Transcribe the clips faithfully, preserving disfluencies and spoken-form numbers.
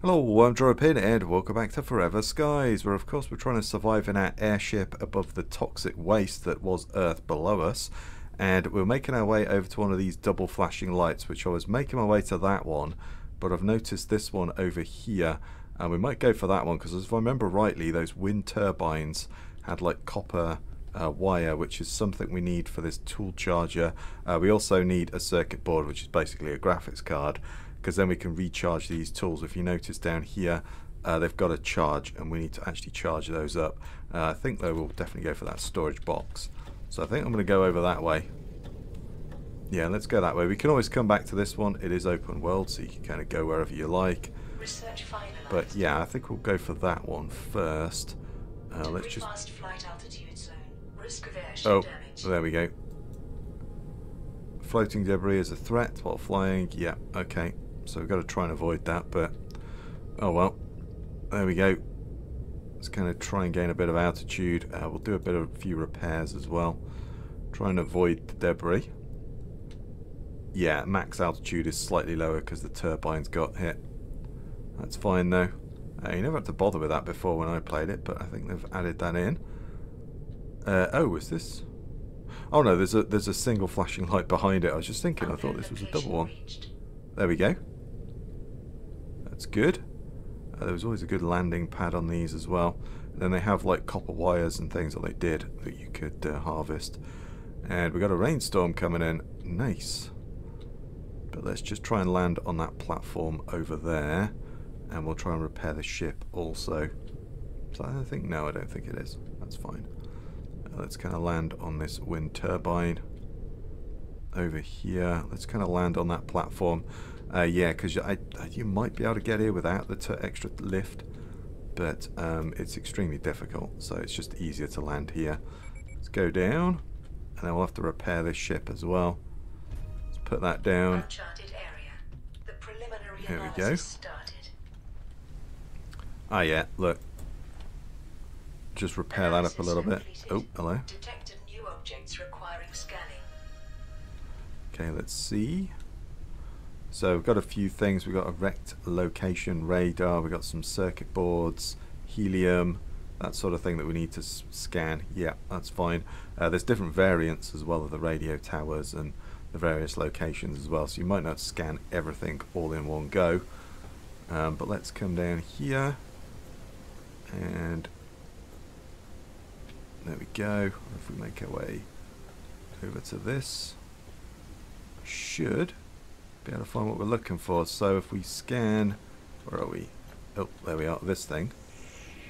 Hello, I'm Drawing Pin and welcome back to Forever Skies, where of course we're trying to survive in our airship above the toxic waste that was Earth below us, and we're making our way over to one of these double flashing lights, which I was making my way to that one, but I've noticed this one over here, and we might go for that one because if I remember rightly, those wind turbines had like copper Uh, wire, which is something we need for this tool charger. Uh, we also need a circuit board, which is basically a graphics card, because then we can recharge these tools. If you notice down here, uh, they've got a charge and we need to actually charge those up. Uh, I think though we'll definitely go for that storage box. So I think I'm going to go over that way. Yeah, let's go that way. We can always come back to this one. It is open world, so you can kind of go wherever you like. Research finalized. But yeah, I think we'll go for that one first. Uh, let's just... Fast flight altitude zone. Oh, there we go. Floating debris is a threat while flying. Yeah, okay. So we've got to try and avoid that, but... Oh well. There we go. Let's kind of try and gain a bit of altitude. Uh, we'll do a bit of a few repairs as well. Try and avoid the debris. Yeah, max altitude is slightly lower because the turbines got hit. That's fine though. Uh, you never had to bother with that before when I played it, but I think they've added that in. Uh, oh, is this? Oh no, there's a there's a single flashing light behind it. I was just thinking, I thought this was a double one. There we go. That's good. Uh, there was always a good landing pad on these as well. And then they have like copper wires and things that they did that you could uh, harvest. And we got a rainstorm coming in. Nice. But let's just try and land on that platform over there, and we'll try and repair the ship also. So I think no, I don't think it is. That's fine. Let's kind of land on this wind turbine over here. Let's kind of land on that platform. Uh, yeah, because I, I, you might be able to get here without the extra lift, but um, it's extremely difficult, so it's just easier to land here. Let's go down, and then we'll have to repair this ship as well. Let's put that down. Here we go. Ah, yeah, look. Just repair that up a little bit. Oh, hello. Detected new objects requiring scanning. Okay, let's see. So we've got a few things. We've got a wrecked location radar. We've got some circuit boards, helium, that sort of thing that we need to scan. Yeah, that's fine. Uh, there's different variants as well of the radio towers and the various locations as well. So you might not scan everything all in one go. Um, but let's come down here and... There we go. If we make our way over to this, should be able to find what we're looking for. So if we scan, where are we? Oh, there we are. This thing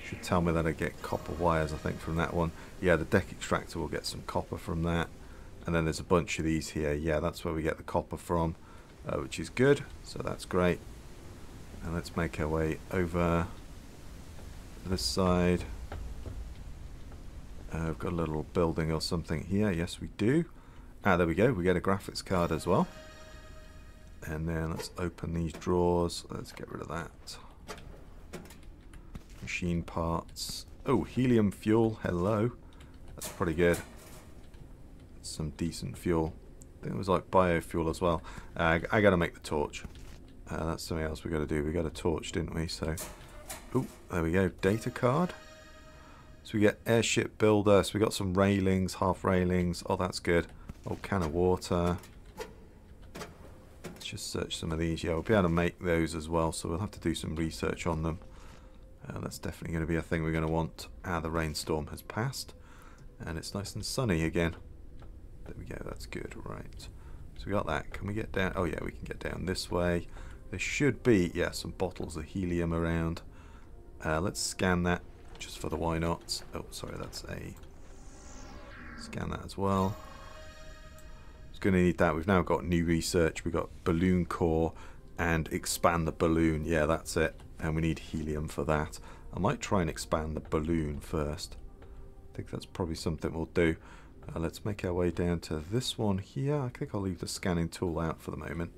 should tell me that I get copper wires, I think, from that one. Yeah, the deck extractor will get some copper from that. And then there's a bunch of these here. Yeah, that's where we get the copper from, uh, which is good. So that's great. And let's make our way over this side. Uh, we've got a little building or something here. Yes, we do. Ah, there we go. We get a graphics card as well. And then let's open these drawers. Let's get rid of that. Machine parts. Oh, helium fuel. Hello. That's pretty good. Some decent fuel. I think it was like biofuel as well. Uh, I got to make the torch. Uh, that's something else we got to do. We got a torch, didn't we? So, oh, there we go. Data card. So we get airship builder, so we got some railings, half railings, oh that's good. Old can of water. Let's just search some of these, yeah we'll be able to make those as well, so we'll have to do some research on them. Uh, that's definitely going to be a thing we're going to want. Ah, the rainstorm has passed, and it's nice and sunny again. There we go, that's good, right. So we got that, can we get down, oh yeah we can get down this way. There should be, yeah, some bottles of helium around. Uh, let's scan that. Just for the why not. Oh, sorry, that's a... Scan that as well. It's going to need that. We've now got new research. We've got balloon core and expand the balloon. Yeah, that's it. And we need helium for that. I might try and expand the balloon first. I think that's probably something we'll do. Uh, let's make our way down to this one here. I think I'll leave the scanning tool out for the moment.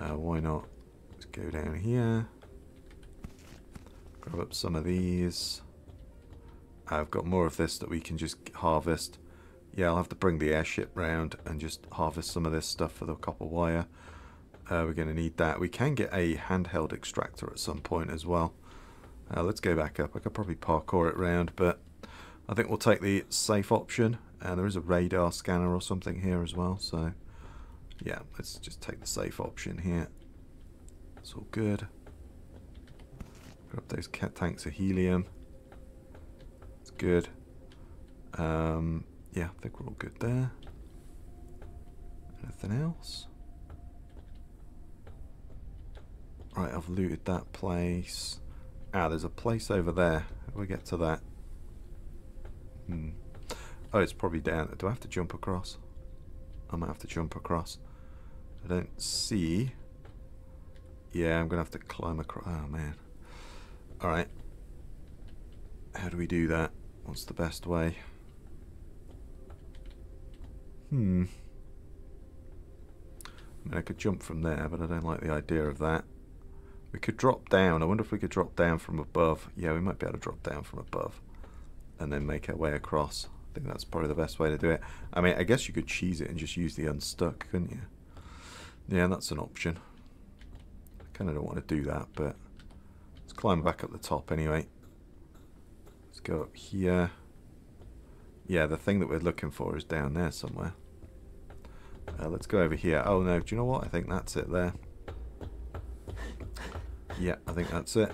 Uh, why not? Let's go down here. Grab up some of these. I've got more of this that we can just harvest. yeah, I'll have to bring the airship round and just harvest some of this stuff for the copper wire. Uh, we're going to need that. We can get a handheld extractor at some point as well. Uh, let's go back up. I could probably parkour it round, but I think we'll take the safe option. And there is a radar scanner or something here as well, so yeah, let's just take the safe option here. It's all good. Grab those cat tanks of helium. It's good. Um, yeah, I think we're all good there. Anything else? Right, I've looted that place. Ah, there's a place over there. How do we get to that? Hmm. Oh, it's probably down. Do I have to jump across? I might have to jump across. I don't see. Yeah, I'm going to have to climb across. Oh, man. Alright. How do we do that? What's the best way? Hmm. I mean, I could jump from there, but I don't like the idea of that. We could drop down. I wonder if we could drop down from above. Yeah, we might be able to drop down from above and then make our way across. I think that's probably the best way to do it. I mean, I guess you could cheese it and just use the unstuck, couldn't you? Yeah, that's an option. I kind of don't want to do that, but let's climb back up the top anyway. Let's go up here. Yeah, the thing that we're looking for is down there somewhere. Uh, let's go over here. Oh, no, do you know what? I think that's it there. Yeah, I think that's it.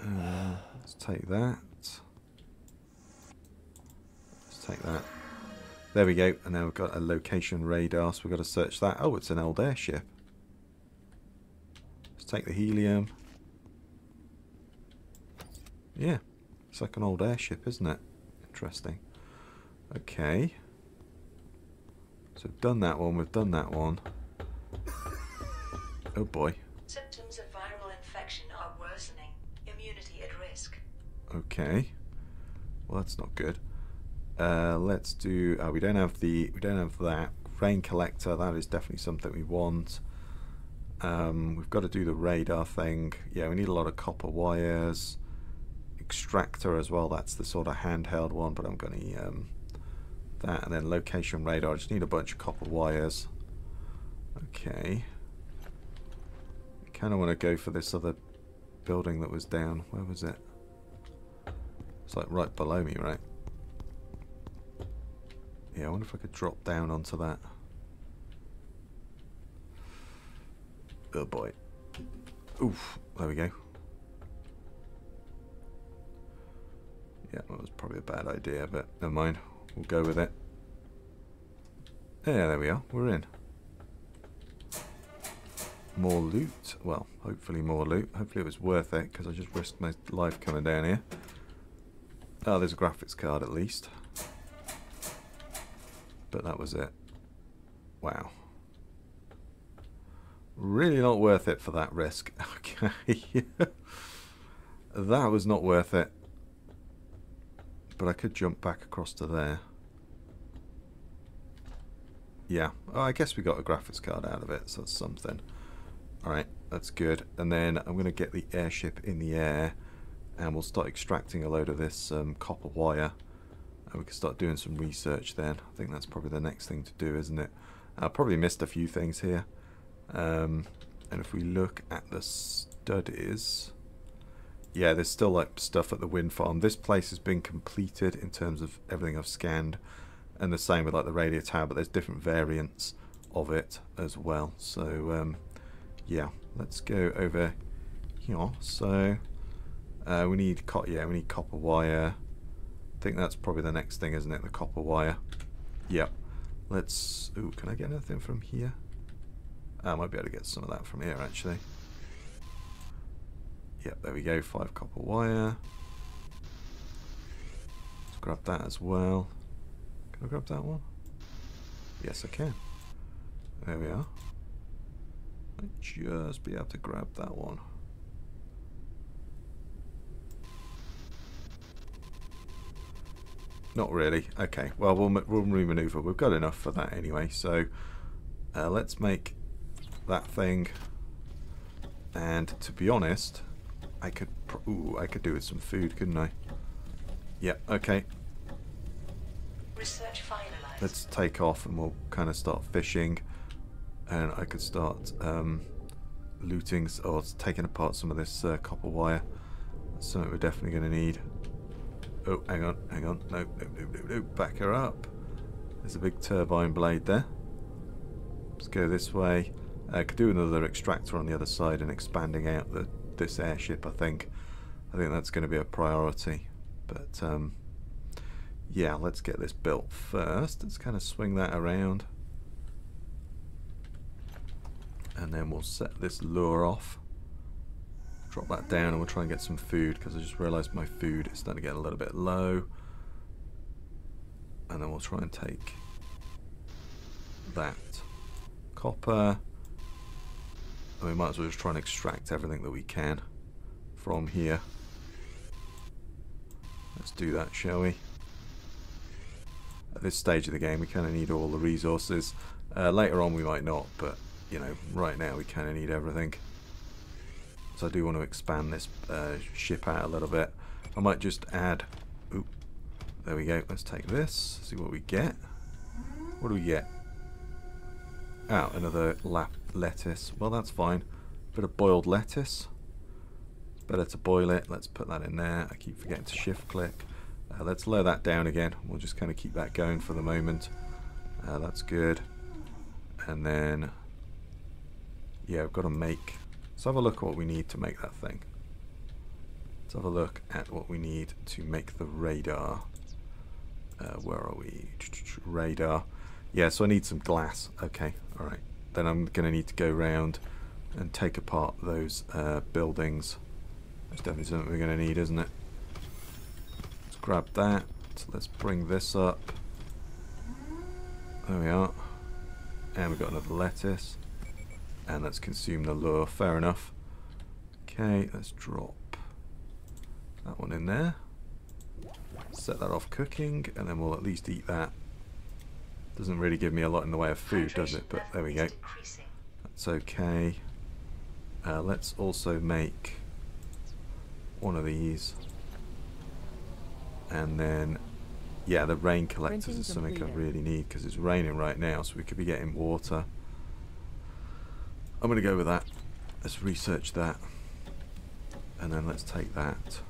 Uh, let's take that. Let's take that. There we go. And now we've got a location radar, so we've got to search that. Oh, it's an old airship. Let's take the helium. Yeah, it's like an old airship, isn't it? Interesting. Okay. So we've done that one. We've done that one. Oh boy. Symptoms of viral infection are worsening. Immunity at risk. Okay. Well, that's not good. Uh, let's do. Uh, we don't have the. We don't have that rain collector. That is definitely something we want. Um, we've got to do the radar thing. Yeah, we need a lot of copper wires. Extractor as well. That's the sort of handheld one. But I'm going to um, that and then location radar. I just need a bunch of copper wires. Okay. Kind of want to go for this other building that was down. Where was it? It's like right below me, right? Yeah, I wonder if I could drop down onto that. Oh boy. Oof, there we go. Yeah, that was probably a bad idea, but never mind. We'll go with it. Yeah, there we are. We're in. More loot. Well, hopefully more loot. Hopefully it was worth it, because I just risked my life coming down here. Oh, there's a graphics card at least. But that was it. Wow. Really not worth it for that risk. Okay. That was not worth it. But I could jump back across to there. Yeah. Oh, I guess we got a graphics card out of it, so that's something. Alright, that's good. And then I'm going to get the airship in the air and we'll start extracting a load of this um, copper wire and we can start doing some research then. I think that's probably the next thing to do, isn't it? I probably missed a few things here. Um, and if we look at the studies... Yeah, there's still like stuff at the wind farm. This place has been completed in terms of everything I've scanned, and the same with like the radio tower, but there's different variants of it as well. So... Um, yeah, let's go over here. So uh, we need co yeah, we need copper wire. I think that's probably the next thing, isn't it? The copper wire. Yep. Let's. Ooh, can I get anything from here? I might be able to get some of that from here actually. Yep, there we go. Five copper wire. Let's grab that as well. Can I grab that one? Yes, I can. There we are. I'd just be able to grab that one. Not really. Okay. Well, we'll, we'll re-maneuver. We've got enough for that anyway. So uh, let's make that thing. And to be honest, I could. Pr ooh, I could do with some food, couldn't I? Yeah. Okay. Research finalized. Let's take off and we'll kind of start fishing, and I could start um, looting or taking apart some of this uh, copper wire. That's something we're definitely going to need. Oh, hang on, hang on, no, no, no, no, no, back her up. There's a big turbine blade there. Let's go this way. I uh, could do another extractor on the other side and expanding out the, this airship, I think. I think that's going to be a priority. But, um, yeah, let's get this built first. Let's kind of swing that around. And then we'll set this lure off. Drop that down and we'll try and get some food, because I just realised my food is starting to get a little bit low. And then we'll try and take that copper. And we might as well just try and extract everything that we can from here. Let's do that, shall we? At this stage of the game we kind of need all the resources. Uh, later on we might not, but you know, right now we kind of need everything. So I do want to expand this uh, ship out a little bit. I might just add... Ooh, there we go. Let's take this. See what we get. What do we get? Oh, another lap lettuce. Well, that's fine. Bit of boiled lettuce. Better to boil it. Let's put that in there. I keep forgetting to shift click. Uh, let's lower that down again. We'll just kind of keep that going for the moment. Uh, that's good. And then... Yeah, I've got to make... Let's have a look at what we need to make that thing. Let's have a look at what we need to make the radar. Uh, where are we? Radar. Yeah, so I need some glass. Okay, alright. Then I'm going to need to go round and take apart those uh, buildings. That's definitely something we're going to need, isn't it? Let's grab that. So let's bring this up. There we are. And we've got another lettuce. And let's consume the lure. Fair enough. Okay, let's drop that one in there. Set that off cooking, and then we'll at least eat that. Doesn't really give me a lot in the way of food, does it? But there we go. That's okay. Uh, let's also make one of these. And then, yeah, the rain collectors are something I really need, because it's raining right now, so we could be getting water. I'm going to go with that. Let's research that, and then let's take that.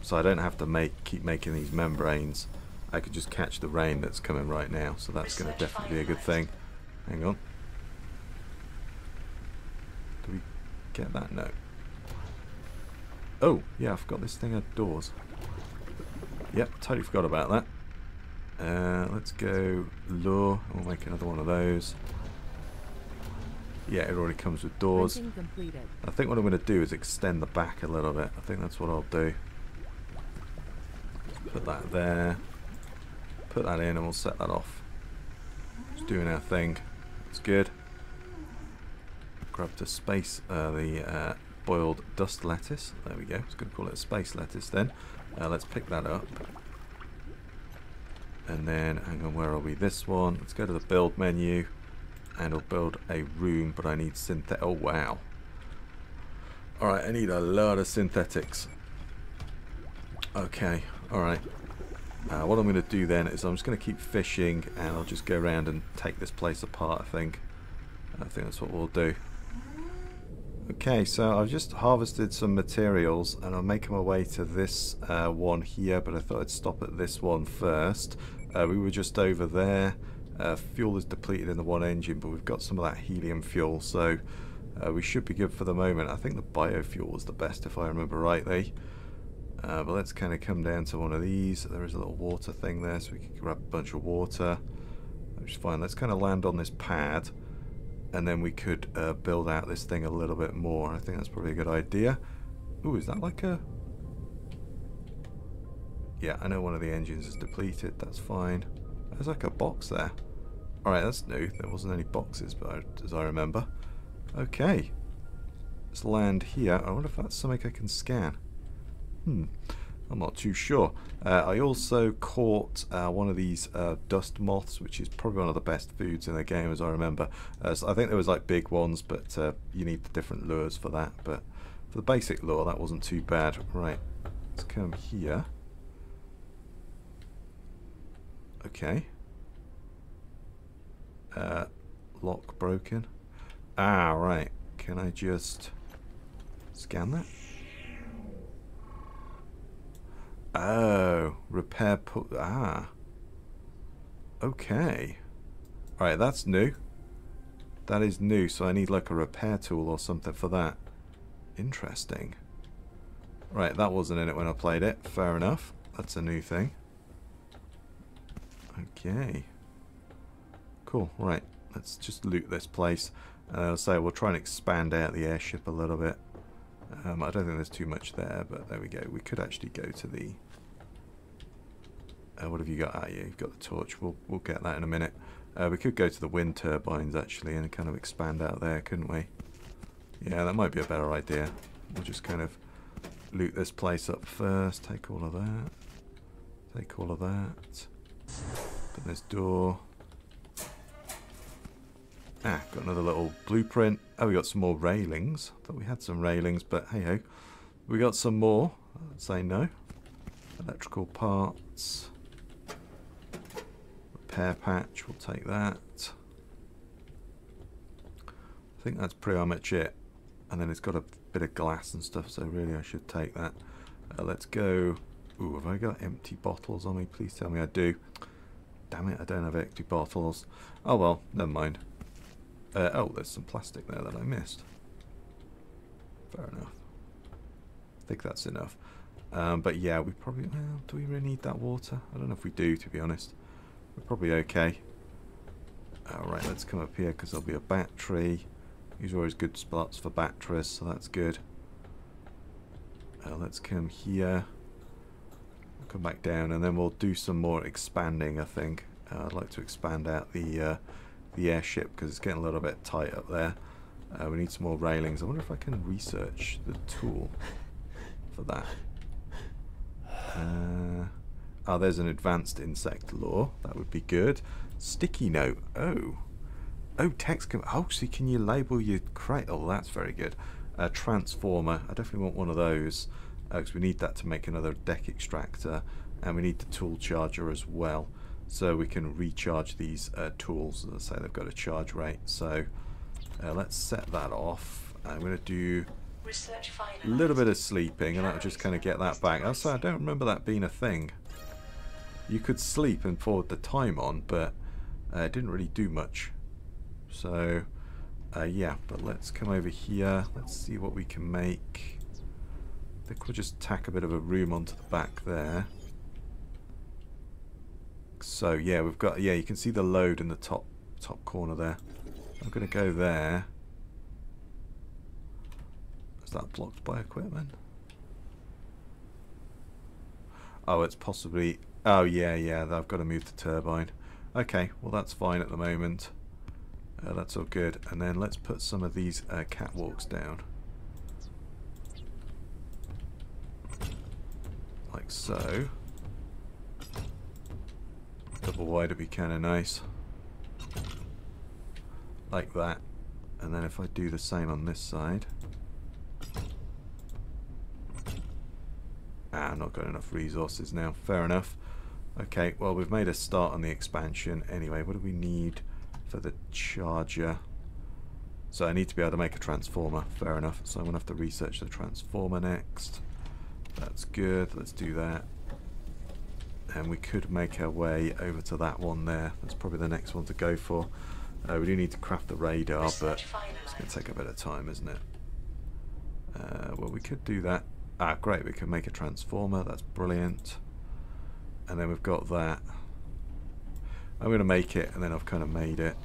So I don't have to make keep making these membranes. I could just catch the rain that's coming right now, so that's going to definitely be a good thing. Hang on. Do we get that? No. Oh, yeah, I forgot this thing had doors. Yep, totally forgot about that. Uh, let's go lure. We'll make another one of those. Yeah, it already comes with doors. I think what I'm going to do is extend the back a little bit. I think that's what I'll do. Put that there. Put that in and we'll set that off. Just doing our thing. It's good. Grab the space, uh, the uh, boiled dust lettuce. There we go. I was going to call it a space lettuce then. Uh, let's pick that up. And then, hang on, where are we? This one. Let's go to the build menu. And I'll build a room, but I need synthetic. Oh, wow. Alright, I need a lot of synthetics. Okay, alright. Uh, what I'm going to do then is I'm just going to keep fishing, and I'll just go around and take this place apart, I think. I think that's what we'll do. Okay, so I've just harvested some materials, and I'm making my way to this uh, one here, but I thought I'd stop at this one first. Uh, we were just over there. Uh, fuel is depleted in the one engine, but we've got some of that helium fuel, so uh, we should be good for the moment. I think the biofuel was the best, if I remember rightly. Uh, but let's kind of come down to one of these. There is a little water thing there, so we can grab a bunch of water, which is fine. Let's kind of land on this pad, and then we could uh, build out this thing a little bit more. I think that's probably a good idea. Ooh, is that like a... Yeah, I know one of the engines is depleted. That's fine. There's like a box there. Alright, that's new. There wasn't any boxes, but I, as I remember. Okay. Let's land here. I wonder if that's something I can scan. Hmm. I'm not too sure. Uh, I also caught uh, one of these uh, dust moths, which is probably one of the best foods in the game, as I remember. Uh, so I think there was like big ones, but uh, you need the different lures for that. But for the basic lure, that wasn't too bad. Right. Let's come here. Okay, uh, lock broken. Ah, right. Can I just scan that? Oh, repair put. Ah. Okay. Alright, that's new. That is new, so I need like a repair tool or something for that. Interesting. Right, that wasn't in it when I played it. Fair enough. That's a new thing. Okay. Cool. Right, let's just loot this place. And I'll say we'll try and expand out the airship a little bit. Um, I don't think there's too much there, but there we go. We could actually go to the... Uh, what have you got? Ah, yeah, you've got the torch. We'll, we'll get that in a minute. Uh, we could go to the wind turbines, actually, and kind of expand out there, couldn't we? Yeah, that might be a better idea. We'll just kind of loot this place up first. Take all of that. Take all of that. Open this door. Ah, got another little blueprint. Oh, we got some more railings. Thought we had some railings, but hey-ho. We got some more. I'd say no. Electrical parts. Repair patch. We'll take that. I think that's pretty much it. And then it's got a bit of glass and stuff, so really I should take that. Uh, let's go... Ooh, have I got empty bottles on me? Please tell me I do. Damn it, I don't have empty bottles. Oh well, never mind. Uh, oh, there's some plastic there that I missed. Fair enough. I think that's enough. Um, but yeah, we probably... Well, do we really need that water? I don't know if we do, to be honest. We're probably okay. Alright, let's come up here because there'll be a battery. These are always good spots for batteries, so that's good. Uh, let's come here. We'll come back down and then we'll do some more expanding, I think. Uh, I'd like to expand out the... Uh, the airship because it's getting a little bit tight up there. Uh, we need some more railings. I wonder if I can research the tool for that. Uh, oh, there's an advanced insect lore. That would be good. Sticky note. Oh. Oh, text. Oh, so can you label your crate? Oh, that's very good. Uh, transformer. I definitely want one of those because uh, we need that to make another deck extractor, and we need the tool charger as well. So we can recharge these uh, tools. As I say, they've got a charge rate. So uh, let's set that off. I'm going to do a little bit of sleeping, and that'll just kind of get that back. Also, I don't remember that being a thing. You could sleep and forward the time on, but uh, it didn't really do much. So uh, yeah, but let's come over here. Let's see what we can make. I think we'll just tack a bit of a room onto the back there. So yeah, we've got, yeah, you can see the load in the top top corner there. I'm gonna go there. Is that blocked by equipment? Oh, it's possibly, oh yeah, yeah, I've got to move the turbine. Okay, well that's fine at the moment. Uh, that's all good. And then let's put some of these uh, catwalks down. Like so. Double wide would be kind of nice, like that. And then if I do the same on this side, ah, I've not got enough resources now. Fair enough. Okay, well we've made a start on the expansion anyway. What do we need for the charger? So I need to be able to make a transformer. Fair enough. So I'm gonna have to research the transformer next. That's good. Let's do that. And we could make our way over to that one there. That's probably the next one to go for. Uh, we do need to craft the radar, but it's going to take a bit of time, isn't it? Uh, well, we could do that. Ah, great. We can make a transformer. That's brilliant. And then we've got that. I'm going to make it, and then I've kind of made it.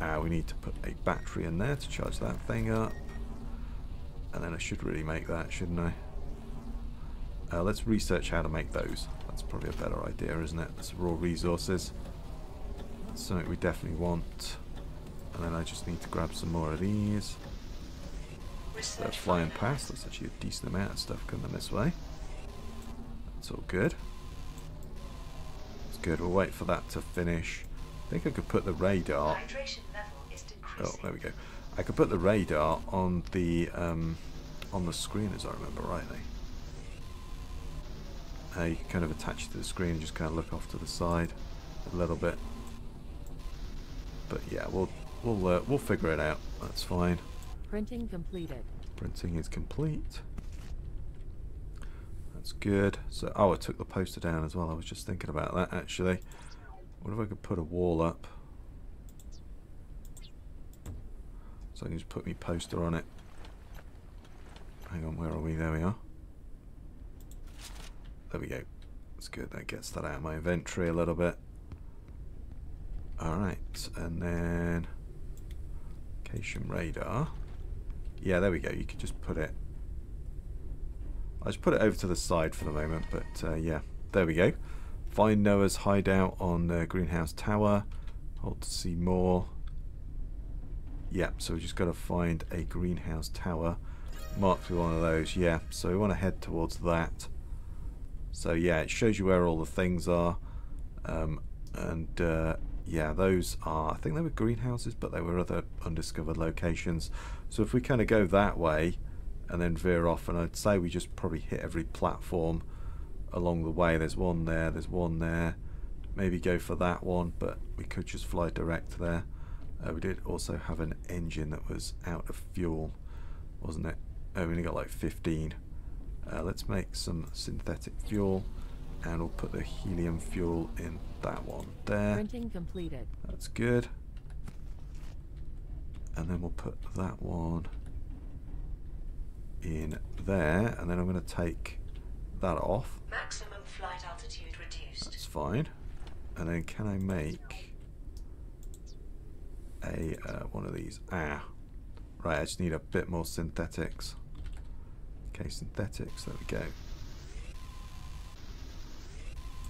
Ah, we need to put a battery in there to charge that thing up. And then I should really make that, shouldn't I? Uh, let's research how to make those. That's probably a better idea, isn't it? That's raw resources. That's something we definitely want. And then I just need to grab some more of these. They're flying past. That's actually a decent amount of stuff coming this way. That's all good. It's good. We'll wait for that to finish. I think I could put the radar... Oh, there we go. I could put the radar on the, um, on the screen, as I remember rightly. Uh, you can kind of attach it to the screen and just kind of look off to the side a little bit. But yeah, we'll we'll uh, we'll figure it out. That's fine. Printing completed. Printing is complete. That's good. So, oh, I took the poster down as well. I was just thinking about that actually. What if I could put a wall up? So I can just put my poster on it. Hang on, where are we? There we are. There we go. That's good. That gets that out of my inventory a little bit. Alright, and then location radar. Yeah, there we go. You could just put it. I'll just put it over to the side for the moment, but uh, yeah, there we go. Find Noah's hideout on the greenhouse tower. Hold to see more. Yeah, so we just got to find a greenhouse tower. Marked with one of those, yeah. So we want to head towards that. So yeah, it shows you where all the things are. Um, and uh, yeah, those are, I think they were greenhouses, but they were other undiscovered locations. So if we kind of go that way and then veer off, and I'd say we just probably hit every platform along the way. There's one there, there's one there. Maybe go for that one, but we could just fly direct there. Uh, we did also have an engine that was out of fuel, wasn't it? Oh, we only got like fifteen. Uh, let's make some synthetic fuel, and we'll put the helium fuel in that one there. Printing completed. That's good. And then we'll put that one in there, and then I'm going to take that off. Maximum flight altitude reduced. That's fine. And then can I make a uh, one of these? Ah, right. I just need a bit more synthetics. Okay, synthetics. There we go.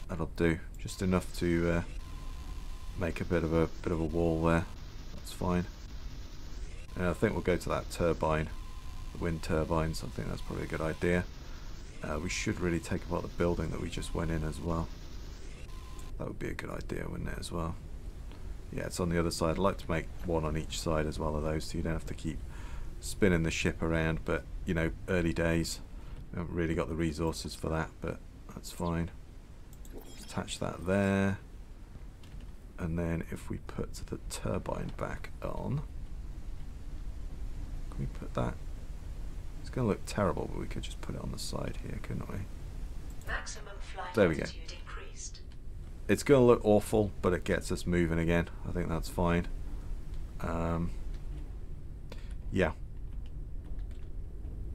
That'll do. Just enough to uh, make a bit of a bit of a wall there. That's fine. And I think we'll go to that turbine, the wind turbines. I think that's probably a good idea. Uh, we should really take apart the building that we just went in as well. That would be a good idea, wouldn't it, as well? Yeah, it's on the other side. I'd like to make one on each side as well of those, so you don't have to keep spinning the ship around. But, you know, early days, we haven't really got the resources for that, but that's fine. Attach that there. And then if we put the turbine back on, can we put that? It's going to look terrible, but we could just put it on the side here, couldn't we? Maximum flight there we go. Increased. It's going to look awful, but it gets us moving again. I think that's fine. Um, yeah.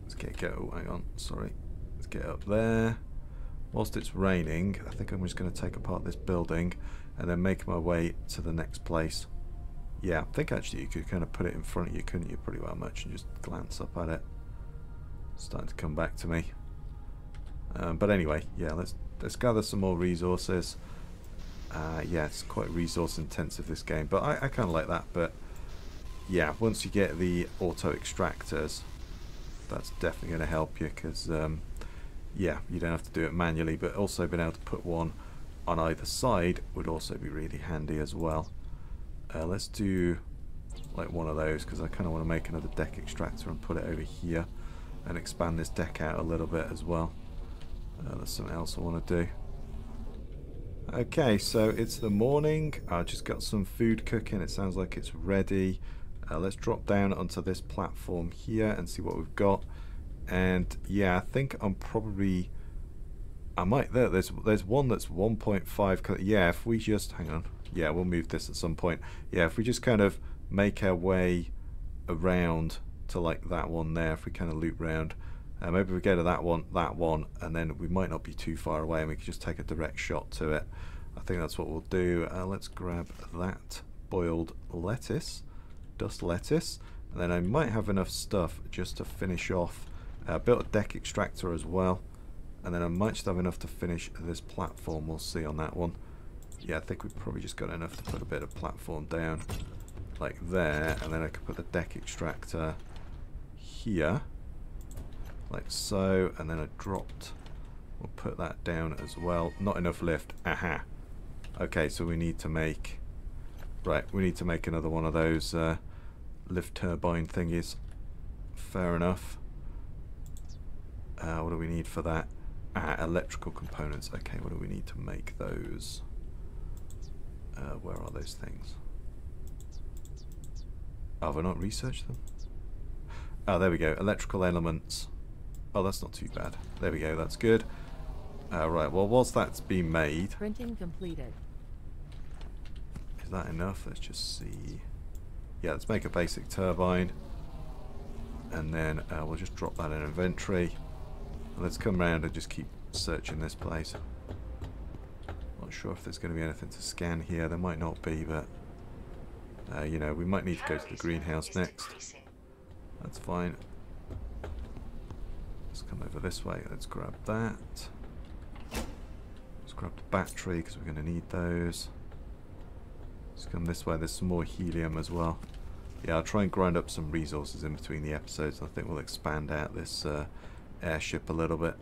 Let's get go. Hang on, sorry. Let's get up there. Whilst it's raining, I think I'm just going to take apart this building and then make my way to the next place. Yeah, I think actually you could kind of put it in front of you, couldn't you, pretty well much, and just glance up at it. Starting to come back to me, um, but anyway, yeah, let's let's gather some more resources. Uh, yeah, it's quite resource intensive, this game, but I, I kind of like that. But yeah, once you get the auto extractors, that's definitely going to help you, because um, yeah, you don't have to do it manually, but also being able to put one on either side would also be really handy as well. Uh, let's do like one of those, because I kind of want to make another deck extractor and put it over here and expand this deck out a little bit as well. Uh, there's something else I want to do. Okay, so it's the morning. I just got some food cooking. It sounds like it's ready. Uh, let's drop down onto this platform here and see what we've got. And yeah, I think I'm probably, I might, there, there's, there's one that's one point five, yeah, if we just, hang on, yeah, we'll move this at some point. Yeah, if we just kind of make our way around to like that one there, if we kind of loop round, uh, maybe we go to that one, that one, and then we might not be too far away, and we can just take a direct shot to it. I think that's what we'll do. Uh, let's grab that boiled lettuce, dust lettuce, and then I might have enough stuff just to finish off. Uh, built a deck extractor as well, and then I might just have enough to finish this platform. We'll see on that one. Yeah, I think we've probably just got enough to put a bit of platform down, like there, and then I could put the deck extractor here, like so, and then I dropped, we'll put that down as well. Not enough lift, aha. Okay, so we need to make, right, we need to make another one of those uh, lift turbine thingies, fair enough. Uh, what do we need for that? Ah, electrical components, okay, what do we need to make those? Uh, where are those things? Have I not researched them? Oh, there we go. Electrical elements. Oh, that's not too bad. There we go. That's good. Uh, right. Well, whilst that's being made... Printing completed. Is that enough? Let's just see. Yeah, let's make a basic turbine. And then uh, we'll just drop that in inventory. And let's come around and just keep searching this place. Not sure if there's going to be anything to scan here. There might not be, but... Uh, you know, we might need to go to the greenhouse next. That's fine. Let's come over this way. Let's grab that. Let's grab the battery because we're going to need those. Let's come this way. There's some more helium as well. Yeah, I'll try and grind up some resources in between the episodes. I think we'll expand out this uh, airship a little bit,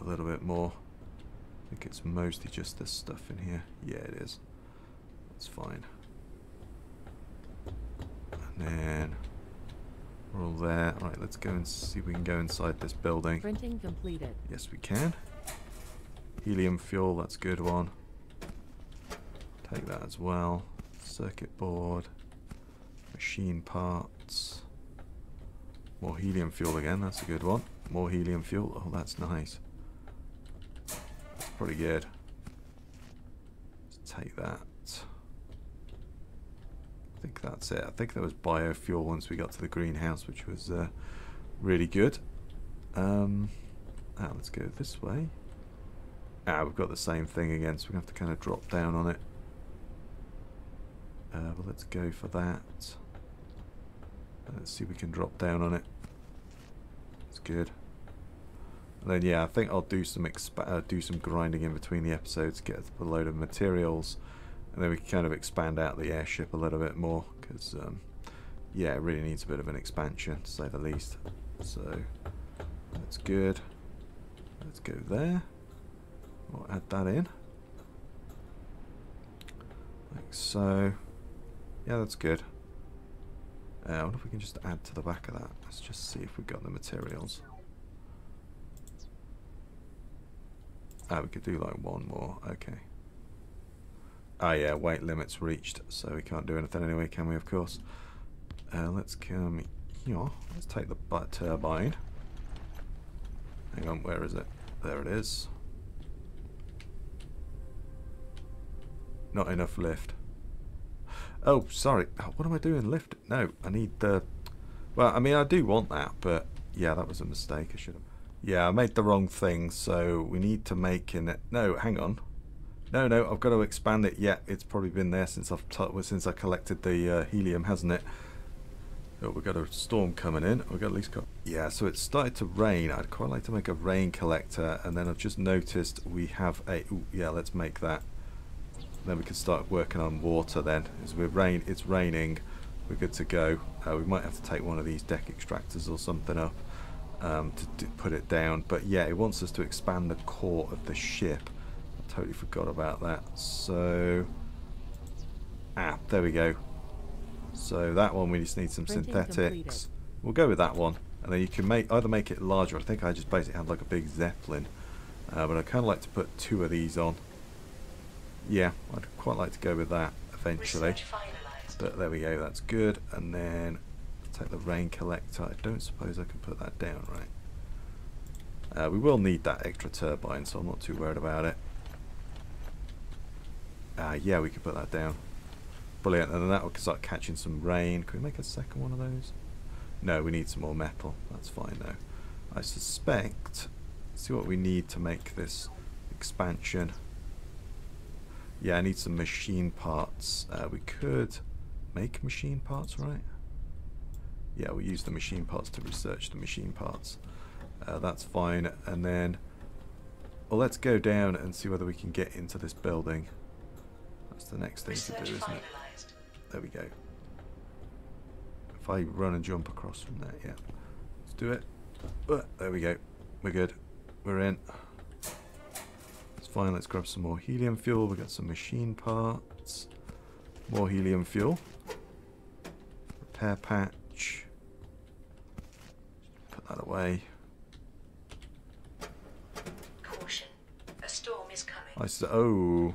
a little bit more. I think it's mostly just this stuff in here. Yeah, it is. That's fine. And then we're all there. Right, let's go and see if we can go inside this building. Printing completed. Yes, we can. Helium fuel, that's a good one. Take that as well. Circuit board. Machine parts. More helium fuel again, that's a good one. More helium fuel. Oh, that's nice. That's pretty good. Let's take that. I think that's it. I think there was biofuel once we got to the greenhouse, which was uh, really good. Um, now let's go this way. Ah, we've got the same thing again, so we're going to have to kind of drop down on it. Uh, but let's go for that. Let's see if we can drop down on it. That's good. And then yeah, I think I'll do some exp uh, do some grinding in between the episodes, get a load of materials. And then we can kind of expand out the airship a little bit more because, um, yeah, it really needs a bit of an expansion, to say the least. So, that's good. Let's go there. We'll add that in. Like so. Yeah, that's good. Uh, I wonder if we can just add to the back of that. Let's just see if we've got the materials. Ah, we could do like one more. Okay. Ah yeah, weight limit's reached, so we can't do anything anyway, can we, of course? Uh, let's come here. Let's take the butt turbine. Hang on, where is it? There it is. Not enough lift. Oh, sorry. What am I doing? Lift? No, I need the... Well, I mean, I do want that, but... Yeah, that was a mistake. I should have... Yeah, I made the wrong thing, so we need to make an... No, hang on. No, no, I've got to expand it. Yeah, it's probably been there since I've since I collected the uh, helium, hasn't it? Oh, we've got a storm coming in. We've got at least got. Yeah, so it started to rain. I'd quite like to make a rain collector, and then I've just noticed we have a. Ooh, yeah, let's make that. Then we can start working on water. Then, as we're rain, it's raining. We're good to go. Uh, we might have to take one of these deck extractors or something up um, to, to put it down. But yeah, it wants us to expand the core of the ship. Totally forgot about that. So ah, there we go. So that one we just need some Printing synthetics. Completed. We'll go with that one, and then you can make either make it larger. I think I just basically had like a big zeppelin, uh, but I kind of like to put two of these on. Yeah, I'd quite like to go with that eventually. But there we go. That's good. And then take the rain collector. I don't suppose I can put that down, right? Uh, we will need that extra turbine, so I'm not too worried about it. Uh, yeah, we could put that down. Brilliant, and then that will start catching some rain. Can we make a second one of those? No, we need some more metal. That's fine though. I suspect... Let's see what we need to make this expansion. Yeah, I need some machine parts. Uh, we could make machine parts, right? Yeah, we'll use the machine parts to research the machine parts. Uh, that's fine, and then... Well, let's go down and see whether we can get into this building. The next thing Research to do, isn't it? There we go. If I run and jump across from there, yeah. Let's do it. Uh, there we go. We're good. We're in. It's fine. Let's grab some more helium fuel. We've got some machine parts. More helium fuel. Repair patch. Put that away. Caution. A storm is coming. I said, oh.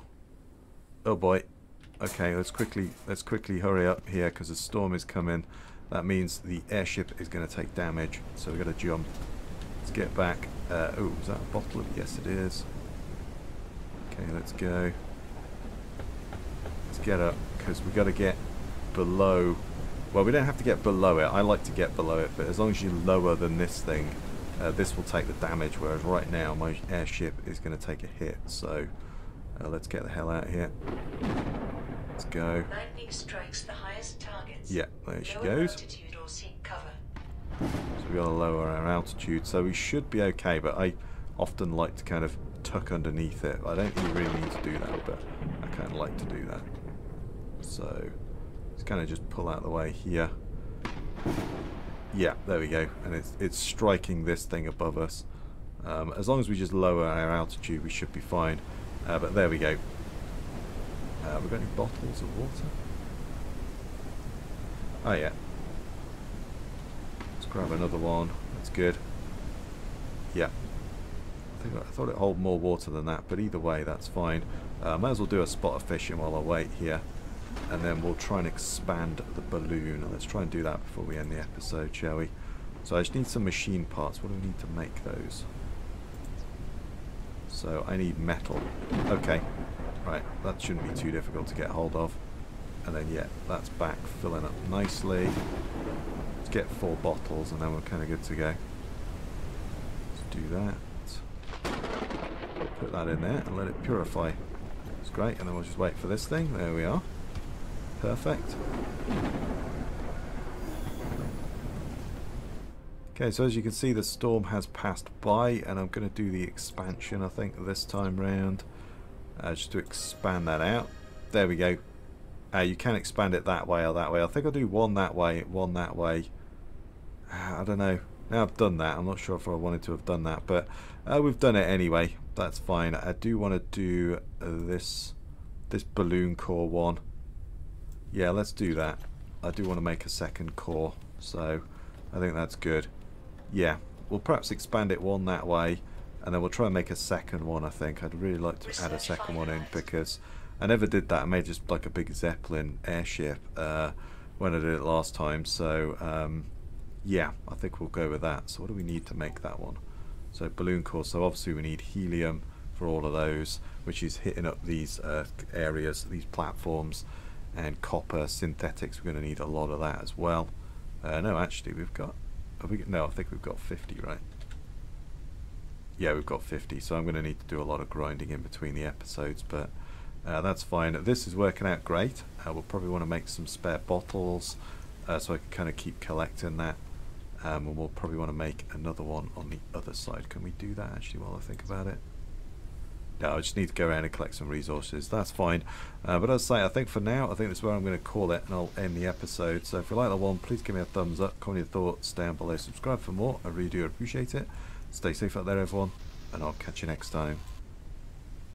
Oh boy, Okay, let's quickly let's quickly hurry up here because the storm is coming. That means the airship is going to take damage, so we've got to jump. Let's get back. Uh, oh, is that a bottle of... Yes, it is. Okay, let's go. Let's get up because we've got to get below... Well, we don't have to get below it. I like to get below it, but as long as you're lower than this thing, uh, this will take the damage, whereas right now my airship is going to take a hit. So uh, let's get the hell out of here. Let's go. Lightning strikes the highest targets. Yeah, there she goes. So we gotta lower our altitude, so we should be okay, but I often like to kind of tuck underneath it. I don't really need to do that, but I kind of like to do that. So let's kind of just pull out of the way here. Yeah, there we go. And it's, it's striking this thing above us. Um, as long as we just lower our altitude, we should be fine. Uh, but there we go. Uh, we've got any bottles of water? Oh yeah. Let's grab another one. That's good. Yeah. I, think I thought it held more water than that, but either way, that's fine. Uh, might as well do a spot of fishing while I wait here. And then we'll try and expand the balloon. And let's try and do that before we end the episode, shall we? So I just need some machine parts. What do we need to make those? So I need metal. Okay. Right, that shouldn't be too difficult to get hold of. And then, yeah, that's back, filling up nicely. Let's get four bottles and then we're kind of good to go. Let's do that. Put that in there and let it purify. It's great. And then we'll just wait for this thing. There we are. Perfect. Okay, so as you can see, the storm has passed by, and I'm going to do the expansion, I think, this time round. Uh, just to expand that out. There we go. Uh, you can expand it that way or that way. I think I'll do one that way, one that way. Uh, I don't know. Now I've done that. I'm not sure if I wanted to have done that, but uh, we've done it anyway. That's fine. I do want to do uh, this this balloon core one. Yeah, let's do that. I do want to make a second core, so I think that's good. Yeah, we'll perhaps expand it one that way. And then we'll try and make a second one, I think. I'd really like to add a second one in because I never did that. I made just like a big Zeppelin airship uh, when I did it last time. So, um, yeah, I think we'll go with that. So what do we need to make that one? So balloon core. So obviously we need helium for all of those, which is hitting up these uh, areas, these platforms. And copper synthetics, we're going to need a lot of that as well. Uh, no, actually, we've got... Have we, no, I think we've got fifty, right? Yeah, we've got fifty, so I'm going to need to do a lot of grinding in between the episodes, but uh, that's fine. This is working out great. Uh, we'll probably want to make some spare bottles, uh, so I can kind of keep collecting that. Um, and we'll probably want to make another one on the other side. Can we do that, actually, while I think about it? No, I just need to go around and collect some resources. That's fine. Uh, but as I say, I think for now, I think that's where I'm going to call it, and I'll end the episode. So if you like that one, please give me a thumbs up, comment your thoughts down below, subscribe for more. I really do appreciate it. Stay safe out there, everyone, and I'll catch you next time.